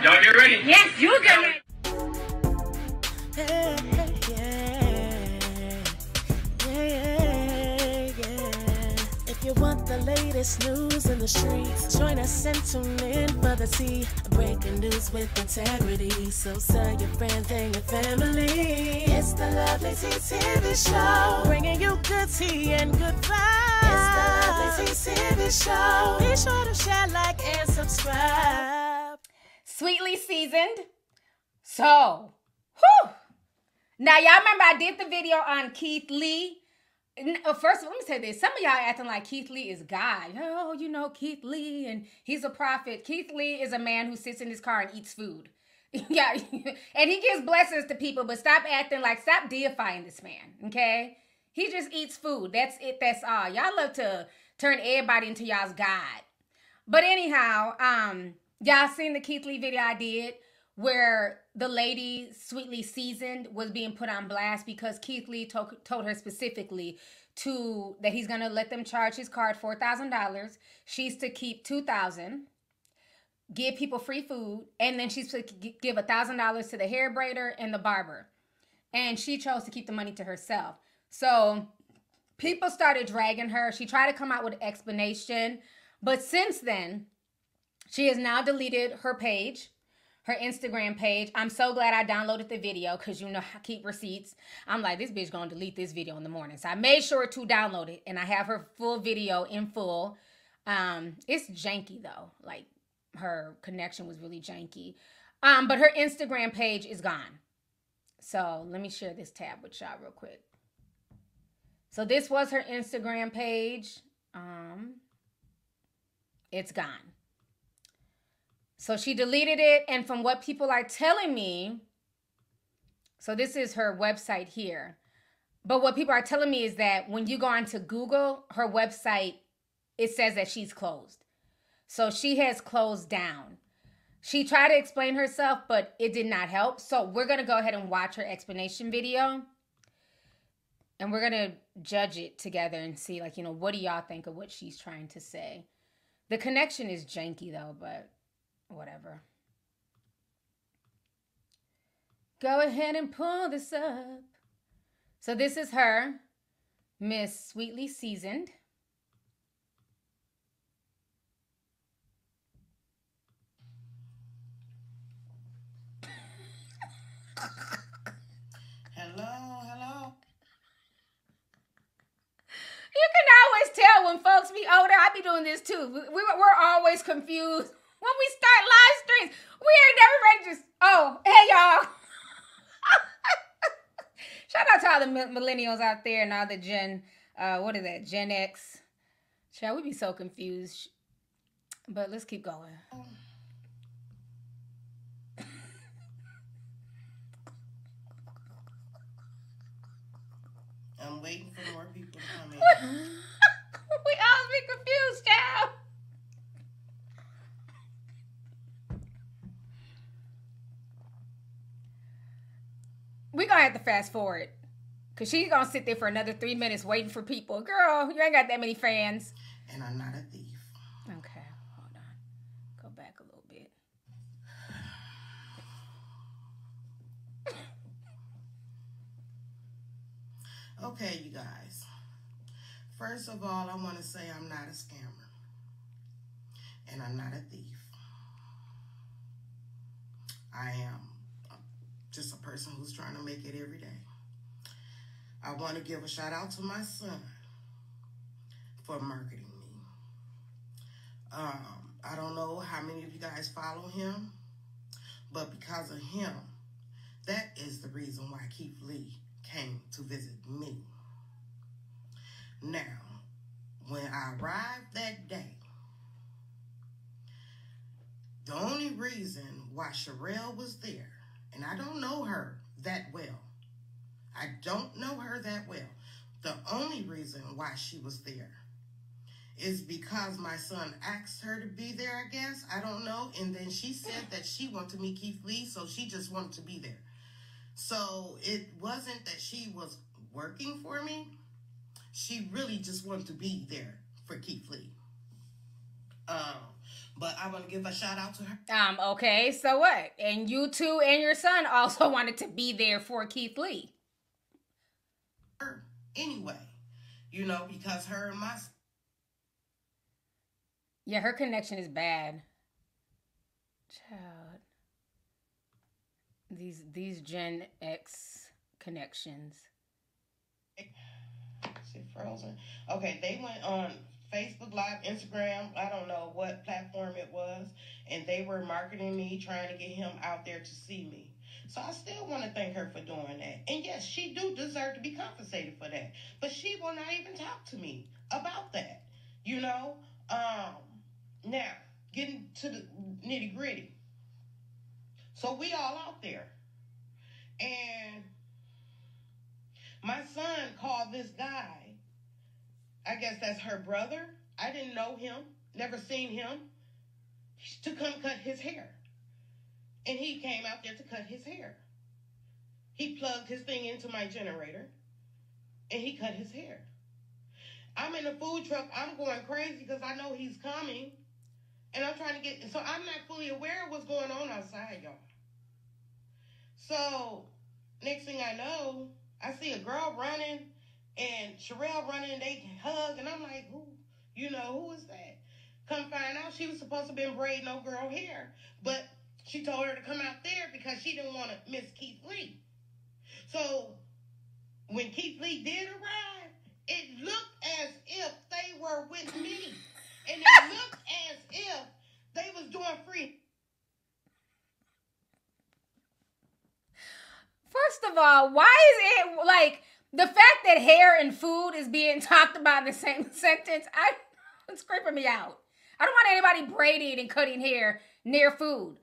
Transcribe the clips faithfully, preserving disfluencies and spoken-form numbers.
Y'all get ready? Yes, you get ready. Hey, hey, yeah. Yeah, yeah, yeah. If you want the latest news in the streets, join us and tune in for the tea. Breaking news with integrity. So tell your friends and your family. It's the Lovelyti T V Show. Bringing you good tea and good vibes. It's the Lovelyti T V Show. Be sure to share, like, and subscribe. Sweetly Seasoned. So, whew. Now, y'all remember I did the video on Keith Lee. First of all, let me say this. Some of y'all acting like Keith Lee is God. Oh, you know, Keith Lee, and he's a prophet. Keith Lee is a man who sits in his car and eats food. Yeah, and he gives blessings to people, but stop acting like, stop deifying this man, okay? He just eats food. That's it. That's all. Y'all love to turn everybody into y'all's God. But anyhow, um, y'all seen the Keith Lee video I did, where the lady, Sweetly Seasoned, was being put on blast because Keith Lee to told her specifically to that he's going to let them charge his card four thousand dollars. She's to keep two thousand dollars, give people free food, and then she's to give one thousand dollars to the hair braider and the barber. And she chose to keep the money to herself. So people started dragging her. She tried to come out with an explanation. But since then, she has now deleted her page. Her Instagram page. I'm so glad I downloaded the video because, you know, I keep receipts. I'm like, this bitch gonna delete this video in the morning. So I made sure to download it, and I have her full video in full. Um, it's janky though. Like, her connection was really janky. Um, but her Instagram page is gone. So let me share this tab with y'all real quick. So this was her Instagram page. Um, it's gone. So she deleted it, and from what people are telling me, so this is her website here, but what people are telling me is that when you go onto Google, her website, it says that she's closed. So she has closed down. She tried to explain herself, but it did not help. So we're going to go ahead and watch her explanation video, and we're going to judge it together and see, like, you know, what do y'all think of what she's trying to say? The connection is janky, though, but whatever. Go ahead and pull this up. So this is her, Miss Sweetly Seasoned. Hello, hello. You can always tell when folks be older. I be doing this too. We, we're always confused. When we start live streams, we ain't never ready to just, oh, hey, y'all. Shout out to all the millennials out there and all the Gen, uh, what is that, Gen X. Child, we be so confused. But let's keep going. Oh. I'm waiting for more people to come in. We always be confused, child. We're going to have to fast forward because she's going to sit there for another three minutes waiting for people. Girl, you ain't got that many fans. And I'm not a thief. Okay, hold on. Go back a little bit. Okay, you guys. First of all, I want to say I'm not a scammer. And I'm not a thief. I am just a person who's trying to make it every day. I want to give a shout out to my son for marketing me. Um, I don't know how many of you guys follow him, but because of him, that is the reason why Keith Lee came to visit me. Now, when I arrived that day, the only reason why Sherelle was there, and I don't know her that well. I don't know her that well. The only reason why she was there is because my son asked her to be there, I guess. I don't know. And then she said that she wanted to meet Keith Lee, so she just wanted to be there. So it wasn't that she was working for me. She really just wanted to be there for Keith Lee. Um, But I want to give a shout out to her. Um, okay, so what? And you two and your son also wanted to be there for Keith Lee. Her anyway, you know, because her and my son. Yeah, her connection is bad. Child. These these Gen X connections. She frozen. Okay, they went on Facebook Live, Instagram, I don't know what platform it was, and they were marketing me, trying to get him out there to see me. So I still want to thank her for doing that. And yes, she do deserve to be compensated for that. But she will not even talk to me about that. You know? Um, now, getting to the nitty gritty. So we all out there. And my son called this guy. I guess that's her brother. I didn't know him, never seen him, to come cut his hair. And he came out there to cut his hair. He plugged his thing into my generator, and he cut his hair. I'm in a food truck. I'm going crazy because I know he's coming, and I'm trying to get... So I'm not fully aware of what's going on outside, y'all. So next thing I know, I see a girl running, and Sherelle running, they hug, and I'm like, who, you know, who is that? Come find out, she was supposed to be braiding no girl hair, but she told her to come out there because she didn't want to miss Keith Lee. So when Keith Lee did arrive, it looked as if they were with me, and it looked as if they was doing free. First of all, why is it like... The fact that hair and food is being talked about in the same sentence, I, it's creeping me out. I don't want anybody braiding and cutting hair near food.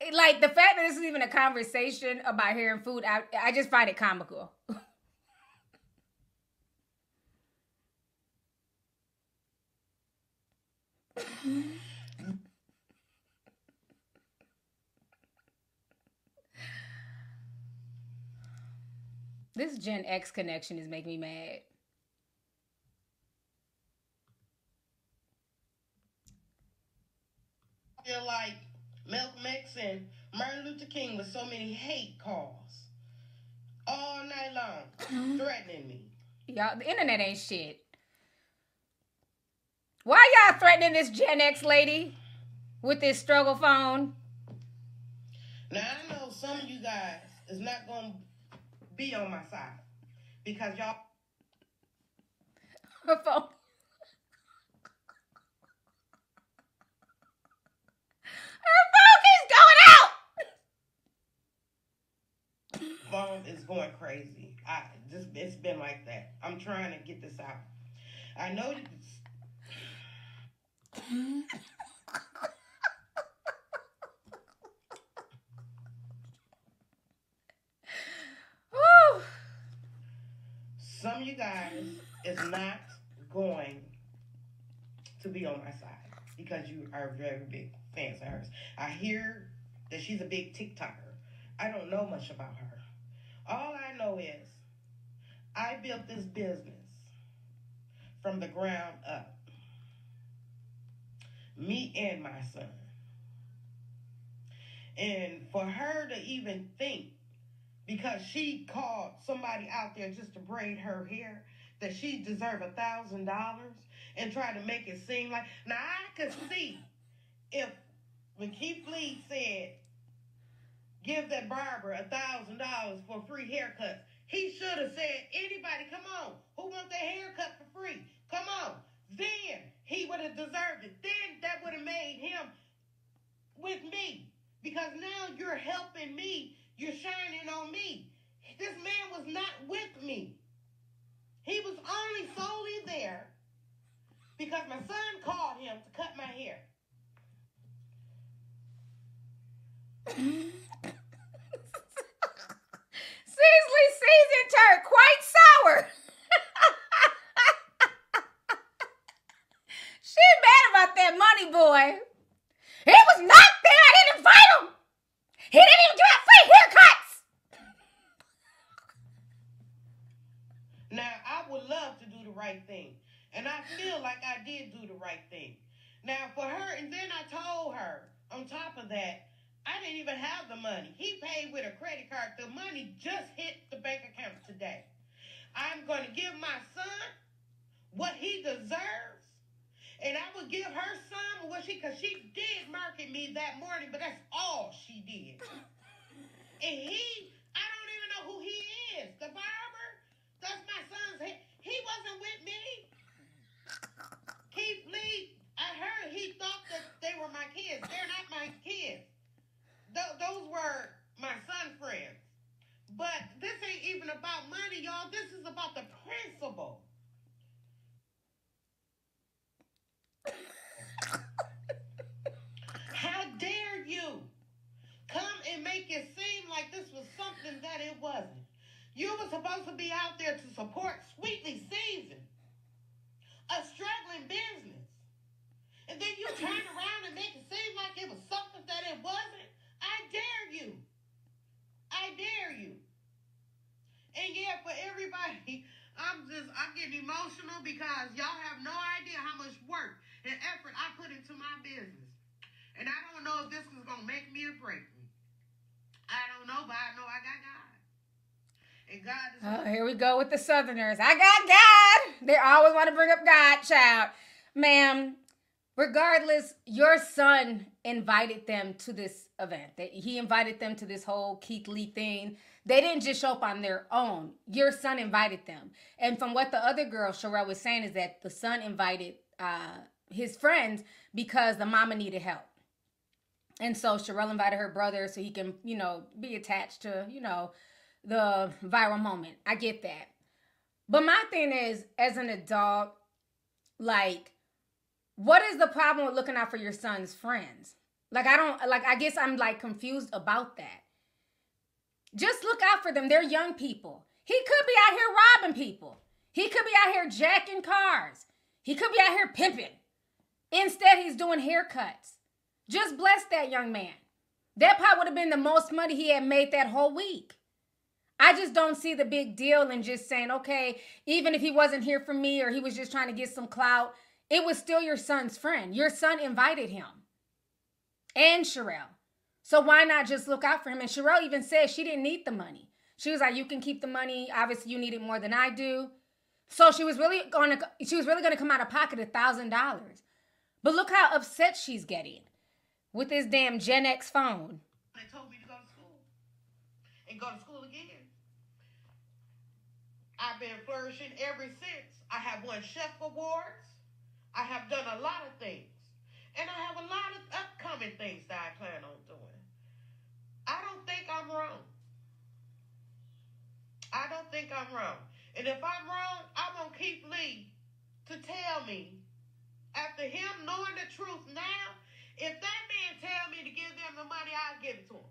It, like, the fact that this is even a conversation about hair and food, I, I just find it comical. This Gen X connection is making me mad. I feel like Malcolm X and Martin Luther King with so many hate calls all night long, threatening me. Y'all, the internet ain't shit. Why y'all threatening this Gen X lady with this struggle phone? Now, I know some of you guys is not going to be on my side because y'all her phone. Her phone is going out. Phone is going crazy. I just it's been like that. I'm trying to get this out. I know this. Some of you guys is not going to be on my side because you are very big fans of hers. I hear that she's a big TikToker. I don't know much about her. All I know is I built this business from the ground up. Me and my son. And for her to even think, because she called somebody out there just to braid her hair, that she deserved a thousand dollars and try to make it seem like. Now I could see if when Keith Lee said, "Give that barber a thousand dollars for free haircuts," he should have said, "Anybody, come on, who wants their haircut for free? Come on." Then he would have deserved it. Then that would have made him with me, because now you're helping me. You're shining on me. This man was not with me. He was only solely there because my son called him to cut my hair. Sweetly seasoned turned quite sour. She mad about that money boy. He was not there. I didn't invite him. He didn't even give out free haircuts! Now, I would love to do the right thing. And I feel like I did do the right thing. Now, for her, and then I told her, on top of that, I didn't even have the money. He paid with a credit card. The money just hit the bank account today. I'm going to give my son what he deserves. And I would give her some what she, because she did market me that morning, but that's all she did. And he, I don't even know who he is. The barber, that's my son's. He, he wasn't with me. Keith Lee, I heard he thought that they were my kids. They're not my kids. Th- those were my son's friends. But this ain't even about money, y'all. This is about the principle. How dare you come and make it seem like this was something that it wasn't. You were supposed to be out there to support Sweetly Seasoned, a struggling business. And then you turn around and make it seem like it was something that it wasn't. I dare you. I dare you. And yeah, for everybody, I'm just, I'm getting emotional because y'all have no idea how much work and effort I put into my business. And I don't know if this is going to make me or break me. I don't know, but I know I got God. And God is... Oh, here we go with the Southerners. I got God. They always want to bring up God, child. Ma'am, regardless, your son invited them to this event. He invited them to this whole Keith Lee thing. They didn't just show up on their own. Your son invited them. And from what the other girl, Sherelle, was saying is that the son invited uh, his friends because the mama needed help. And so Sherelle invited her brother so he can, you know, be attached to, you know, the viral moment. I get that. But my thing is, as an adult, like, what is the problem with looking out for your son's friends? Like, I don't, like, I guess I'm, like, confused about that. Just look out for them. They're young people. He could be out here robbing people. He could be out here jacking cars. He could be out here pimping. Instead, he's doing haircuts. Just bless that young man. That probably would have been the most money he had made that whole week. I just don't see the big deal in just saying, okay, even if he wasn't here for me or he was just trying to get some clout, it was still your son's friend. Your son invited him and Sherelle. So why not just look out for him? And Sherelle even said she didn't need the money. She was like, you can keep the money. Obviously, you need it more than I do. So she was really going to, she was really going to come out of pocket a thousand dollars. But look how upset she's getting with this damn Gen X phone. They told me to go to school and go to school again. I've been flourishing ever since. I have won chef awards. I have done a lot of things. And I have a lot of upcoming things that I plan on doing. I don't think I'm wrong. I don't think I'm wrong. And if I'm wrong, I want Keith Lee to tell me, after him knowing the truth now, if that man tell me to give them the money, I'll give it to him.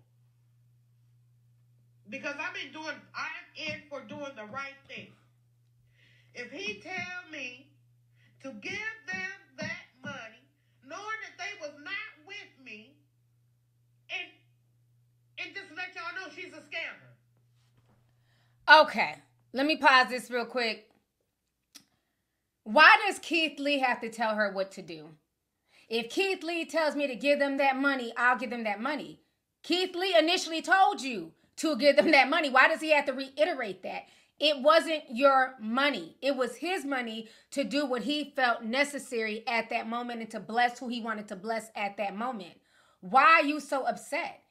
Because I'm in doing, I'm in for doing the right thing. If he tell me to give them that money, knowing that they was not with me, and and just let y'all know she's a scammer. Okay, let me pause this real quick. Why does Keith Lee have to tell her what to do? If Keith Lee tells me to give them that money, I'll give them that money. Keith Lee initially told you to give them that money. Why does he have to reiterate that? It wasn't your money. It was his money to do what he felt necessary at that moment and to bless who he wanted to bless at that moment. Why are you so upset?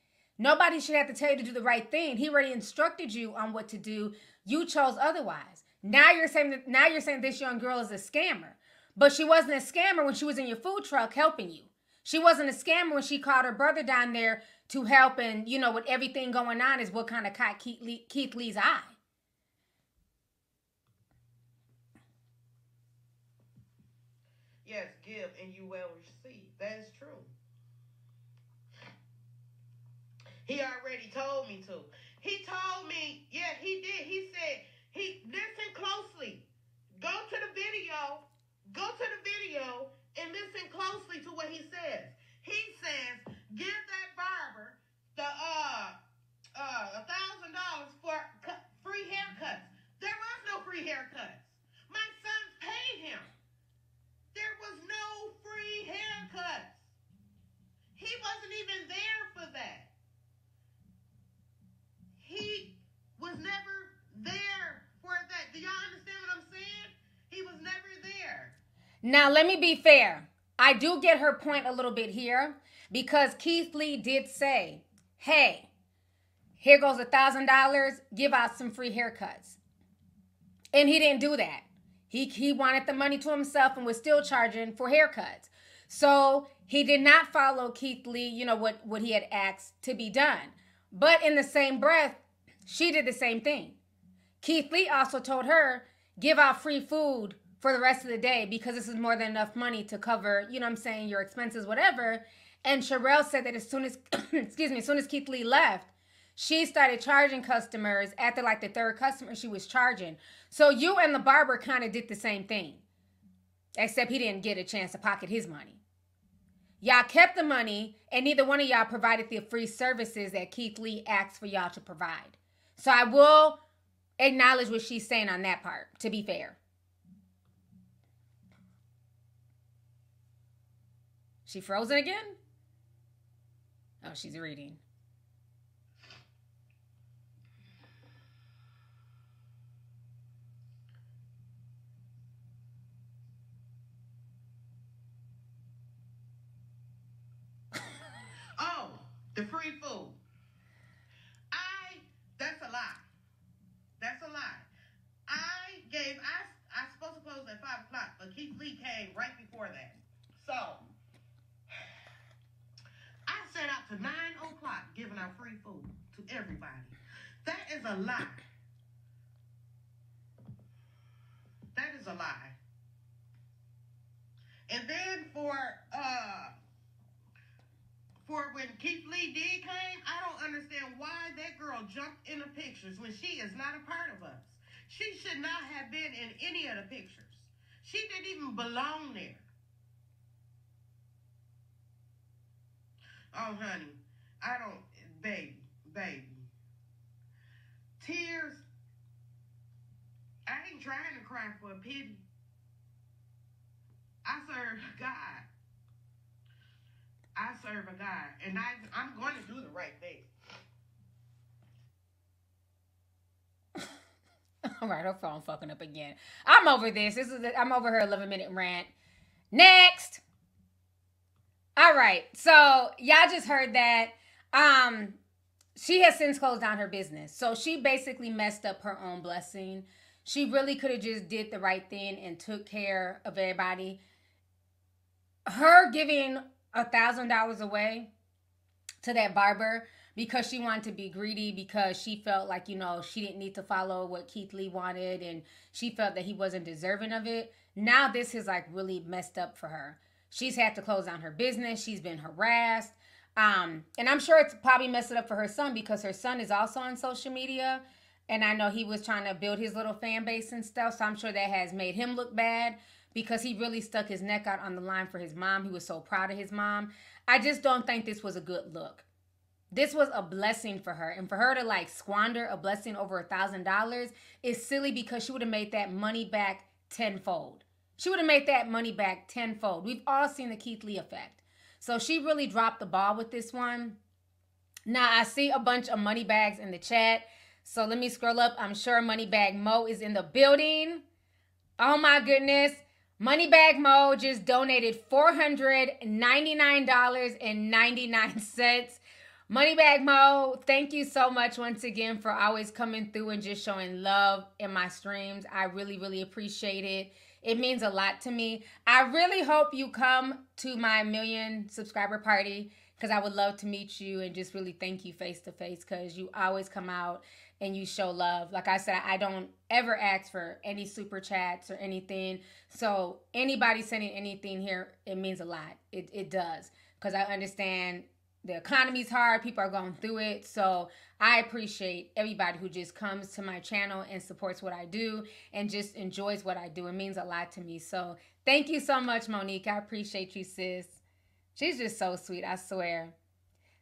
Nobody should have to tell you to do the right thing. He already instructed you on what to do. You chose otherwise. Now you're saying that, now you're saying this young girl is a scammer. But she wasn't a scammer when she was in your food truck helping you. She wasn't a scammer when she called her brother down there to help. And, you know, with everything going on is what kind of caught Keith, Lee, Keith Lee's eye. Yes, give and you will receive. That is true. He already told me to. He told me, yeah, he did. He said, he listen closely. Go to the video. Go to the video and listen closely to what he says. He says, give that barber the uh uh a thousand dollars for free haircuts. There was no free haircuts. My son paid him. There was no free haircut. Now, let me be fair. I do get her point a little bit here, because Keith Lee did say, hey, here goes a thousand dollars, give out some free haircuts. And he didn't do that. He, he wanted the money to himself and was still charging for haircuts. So he did not follow Keith Lee, you know, what, what he had asked to be done. But in the same breath, she did the same thing. Keith Lee also told her, give out free food for the rest of the day, because this is more than enough money to cover, you know what I'm saying, your expenses, whatever. And Sherelle said that as soon as, excuse me, as soon as Keith Lee left, she started charging customers after like the third customer she was charging. So you and the barber kind of did the same thing, except he didn't get a chance to pocket his money. Y'all kept the money, and neither one of y'all provided the free services that Keith Lee asked for y'all to provide. So I will acknowledge what she's saying on that part, to be fair. She frozen again? Oh, she's reading. Oh, the free food. I, that's a lie. That's a lie. I gave, I, I supposed to close at five o'clock, but Keith Lee came right before that. So set out to nine o'clock giving out free food to everybody. That is a lie. That is a lie. And then for uh, for when Keith Lee did came, I don't understand why that girl jumped in the pictures when she is not a part of us. She should not have been in any of the pictures. She didn't even belong there. Oh, honey, I don't, baby, baby. Tears, I ain't trying to cry for a pity. I serve a God. I serve a God, and I, I'm going to do the right thing. All right, her phone fucking up again. I'm over this. This is the, I'm over her eleven minute rant. Next. All right, so y'all just heard that. Um, she has since closed down her business. So she basically messed up her own blessing. She really could have just did the right thing and took care of everybody. Her giving a thousand dollars away to that barber because she wanted to be greedy, because she felt like, you know, she didn't need to follow what Keith Lee wanted and she felt that he wasn't deserving of it. Now this is like really messed up for her. She's had to close down her business. She's been harassed. Um, and I'm sure it's probably messed it up for her son, because her son is also on social media. And I know he was trying to build his little fan base and stuff. So I'm sure that has made him look bad, because he really stuck his neck out on the line for his mom. He was so proud of his mom. I just don't think this was a good look. This was a blessing for her. And for her to like squander a blessing over a thousand dollars is silly, because she would have made that money back tenfold. She would have made that money back tenfold. We've all seen the Keith Lee effect. So she really dropped the ball with this one. Now, I see a bunch of money bags in the chat. So let me scroll up. I'm sure Money Bag Mo is in the building. Oh, my goodness. Money Bag Mo just donated four hundred ninety-nine dollars and ninety-nine cents. Money Bag Mo, thank you so much once again for always coming through and just showing love in my streams. I really, really appreciate it. It means a lot to me. I really hope you come to my million subscriber party, because I would love to meet you and just really thank you face to face, because you always come out and you show love. Like I said, I don't ever ask for any super chats or anything. So anybody sending anything here, it means a lot. It, it does, because I understand the economy's hard. People are going through it. So I appreciate everybody who just comes to my channel and supports what I do and just enjoys what I do. It means a lot to me. So thank you so much, Monique. I appreciate you, sis. She's just so sweet, I swear.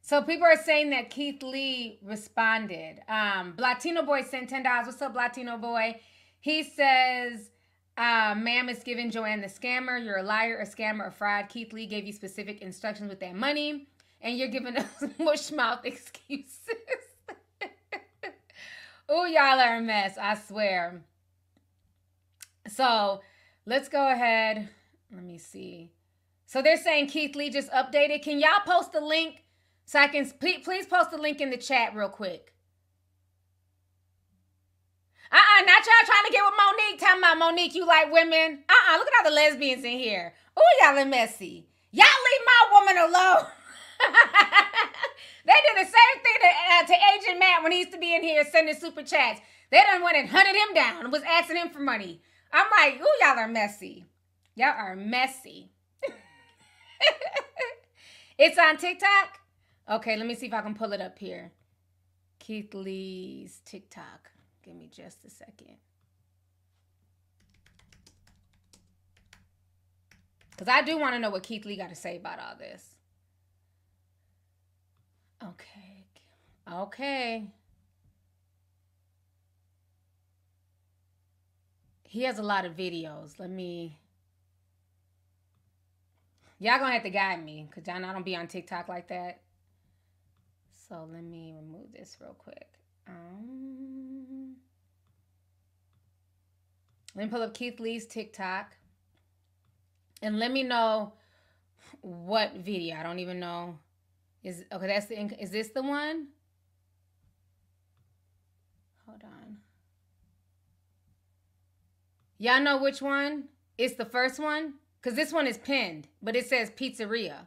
So people are saying that Keith Lee responded. Um, Blatino Boy sent ten dollars. What's up, Blatino Boy? He says, Uh, ma'am, it's giving Joanne the scammer. You're a liar, a scammer, a fraud. Keith Lee gave you specific instructions with that money, and you're giving us mushmouth excuses. Oh, y'all are a mess, I swear. So let's go ahead. Let me see. So they're saying Keith Lee just updated. Can y'all post the link so I can, please post the link in the chat real quick. Uh-uh, not y'all trying to get with Monique. Talking about Monique, you like women. Uh-uh, look at all the lesbians in here. Ooh, y'all are messy. Y'all leave my woman alone. They did the same thing to, uh, to Agent Matt when he used to be in here sending super chats. They done went and hunted him down and was asking him for money. I'm like, ooh, y'all are messy. Y'all are messy. It's on TikTok? Okay, let me see if I can pull it up here. Keith Lee's TikTok. Give me just a second. Because I do want to know what Keith Lee got to say about all this. Okay. Okay. He has a lot of videos. Let me... Y'all gonna have to guide me because y'all know I don't be on TikTok like that. So let me remove this real quick. Um, let me pull up Keith Lee's TikTok. And let me know what video. I don't even know. Is okay, that's the is this the one? Hold on. Y'all know which one? It's the first one? Because this one is pinned, but it says pizzeria.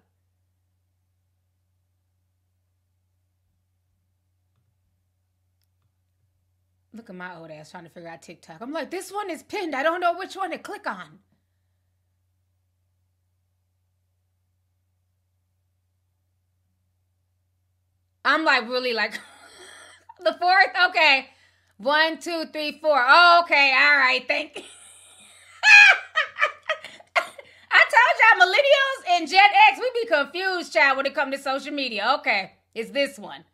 Look at my old ass trying to figure out TikTok. I'm like, this one is pinned. I don't know which one to click on. I'm like, really, like, the fourth? Okay. One, two, three, four. Oh, okay. All right. Thank you. I told y'all, millennials and Gen X, we be confused, child, when it comes to social media. Okay. It's this one.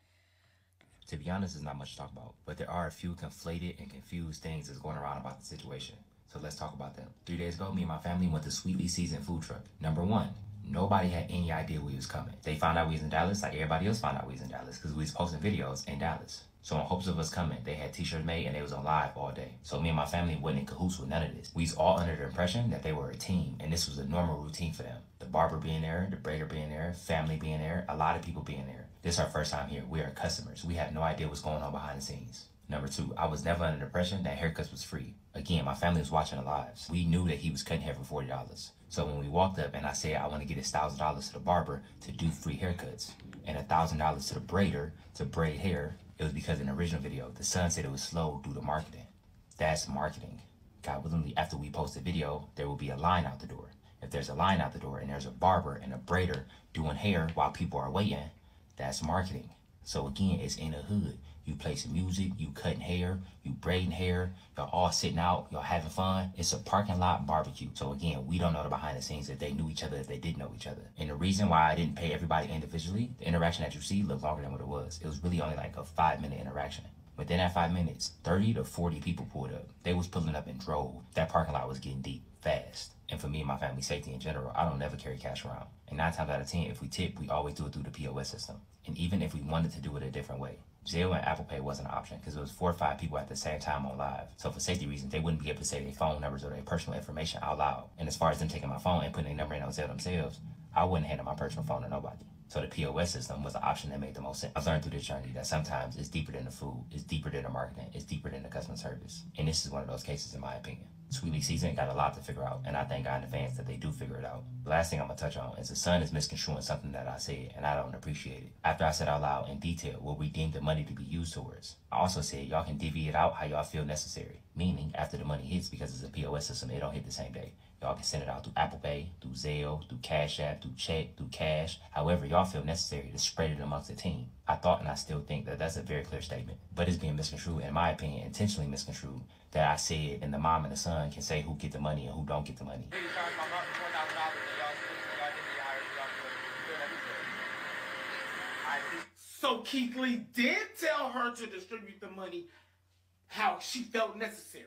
To be honest, there's not much to talk about, but there are a few conflated and confused things that's going around about the situation. So let's talk about them. Three days ago, me and my family went to Sweetly Seasoned food truck. Number one, nobody had any idea we was coming. They found out we was in Dallas, like everybody else found out we was in Dallas, because we was posting videos in Dallas. So in hopes of us coming, they had t-shirts made and they was on live all day. So me and my family wasn't in cahoots with none of this. We was all under the impression that they were a team and this was a normal routine for them. The barber being there, the braider being there, family being there, a lot of people being there. This is our first time here. We are customers. We have no idea what's going on behind the scenes. Number two, I was never under the impression that haircuts was free. Again, my family was watching the lives. We knew that he was cutting hair for forty dollars. So when we walked up and I said, I want to get one thousand dollars to the barber to do free haircuts and one thousand dollars to the braider to braid hair, it was because in the original video, the son said it was slow due to marketing. That's marketing. God willingly, after we post the video, there will be a line out the door. If there's a line out the door and there's a barber and a braider doing hair while people are waiting, that's marketing. So again, it's in the hood. You play some music, you cutting hair, you braiding hair, y'all all sitting out, y'all having fun. It's a parking lot barbecue. So again, we don't know the behind the scenes, if they knew each other, if they did know each other. And the reason why I didn't pay everybody individually, the interaction that you see looked longer than what it was. It was really only like a five minute interaction. Within that five minutes, thirty to forty people pulled up. They was pulling up and drove. That parking lot was getting deep fast. And for me and my family safety in general, I don't never carry cash around. And nine times out of ten, if we tip, we always do it through the P O S system. And even if we wanted to do it a different way, Zelle and Apple Pay wasn't an option because it was four or five people at the same time on live. So for safety reasons, they wouldn't be able to say their phone numbers or their personal information out loud. And as far as them taking my phone and putting their number in on Zelle themselves, I wouldn't hand my personal phone to nobody. So the P O S system was the option that made the most sense. I've learned through this journey that sometimes it's deeper than the food, it's deeper than the marketing, it's deeper than the customer service. And this is one of those cases in my opinion. Sweetly Seasoned got a lot to figure out, and I thank God in advance that they do figure it out. The last thing I'm going to touch on is the son is misconstruing something that I said, and I don't appreciate it. After I said out loud in detail what we deemed the money to be used towards, I also said y'all can divvy it out how y'all feel necessary, meaning after the money hits, because it's a P O S system, it don't hit the same day. Y'all can send it out through Apple Pay, through Zelle, through Cash App, through check, through cash, however y'all feel necessary to spread it amongst the team. I thought and I still think that that's a very clear statement, but it's being misconstrued, in my opinion, intentionally misconstrued, that I said, and the mom and the son can say who get the money and who don't get the money. So Keith Lee did tell her to distribute the money how she felt necessary.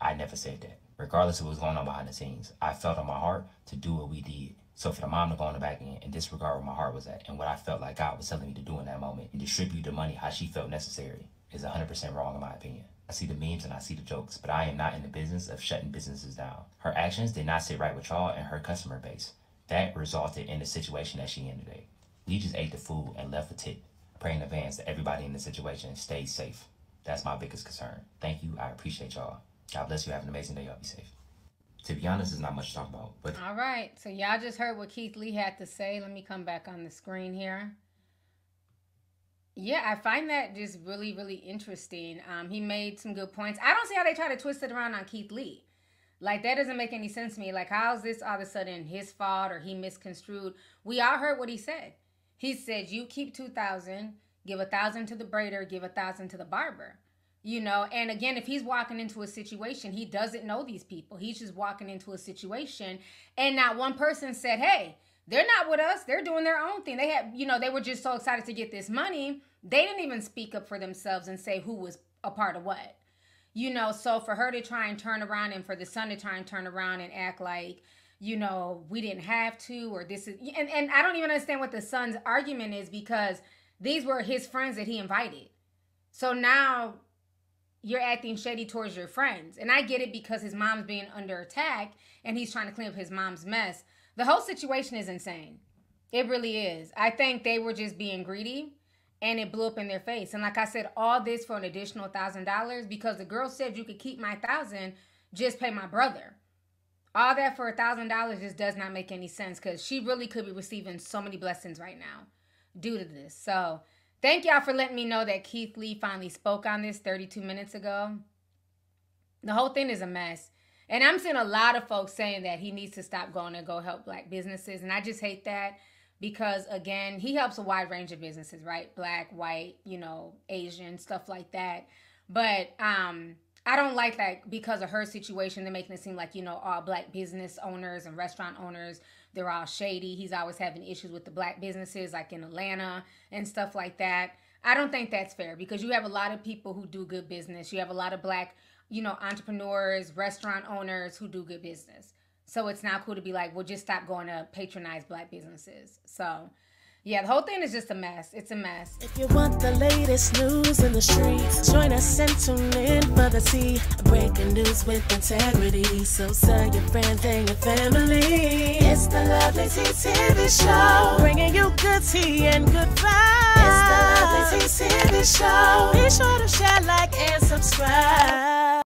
I never said that. Regardless of what was going on behind the scenes, I felt on my heart to do what we did. So for the mom to go on the back end and disregard where my heart was at and what I felt like God was telling me to do in that moment and distribute the money how she felt necessary is one hundred percent wrong in my opinion. I see the memes and I see the jokes, but I am not in the business of shutting businesses down. Her actions did not sit right with y'all and her customer base. That resulted in the situation that she in today. We just ate the food and left a tip. Pray in advance that everybody in the situation stays safe. That's my biggest concern. Thank you. I appreciate y'all. God bless you. Have an amazing day. Y'all be safe. To be honest, there's not much to talk about. But all right. So y'all just heard what Keith Lee had to say. Let me come back on the screen here. Yeah, I find that just really, really interesting. Um, he made some good points. I don't see how they try to twist it around on Keith Lee. Like, that doesn't make any sense to me. Like, how is this all of a sudden his fault or he misconstrued? We all heard what he said. He said, you keep two thousand, give one thousand to the braider, give one thousand to the barber. You know, and again, if he's walking into a situation, he doesn't know these people. He's just walking into a situation, and not one person said, hey, they're not with us. They're doing their own thing. They had, you know, they were just so excited to get this money. They didn't even speak up for themselves and say who was a part of what. You know, so for her to try and turn around and for the son to try and turn around and act like, you know, we didn't have to, or this is, and, and I don't even understand what the son's argument is, because these were his friends that he invited. So now you're acting shady towards your friends. And I get it, because his mom's being under attack and he's trying to clean up his mom's mess. The whole situation is insane. It really is. I think they were just being greedy. And it blew up in their face. And like I said, all this for an additional one thousand dollars, because the girl said you could keep my one thousand dollars, just pay my brother. All that for one thousand dollars just does not make any sense, because she really could be receiving so many blessings right now due to this. So thank y'all for letting me know that Keith Lee finally spoke on this thirty-two minutes ago. The whole thing is a mess. And I'm seeing a lot of folks saying that he needs to stop going and go help black businesses. And I just hate that. Because, again, he helps a wide range of businesses, right? Black, white, you know, Asian, stuff like that. But um, I don't like that, because of her situation. They're making it seem like, you know, all black business owners and restaurant owners, they're all shady. He's always having issues with the black businesses, like in Atlanta and stuff like that. I don't think that's fair, because you have a lot of people who do good business. You have a lot of black, you know, entrepreneurs, restaurant owners who do good business. So it's not cool to be like, well, just stop going to patronize black businesses. So, yeah, the whole thing is just a mess. It's a mess. If you want the latest news in the streets, join us and tune in for the tea. Breaking news with integrity. So tell your friends and your family. It's the Lovelyti T V Show. Bringing you good tea and good vibes. It's the Lovelyti T V Show. Be sure to share, like, and subscribe.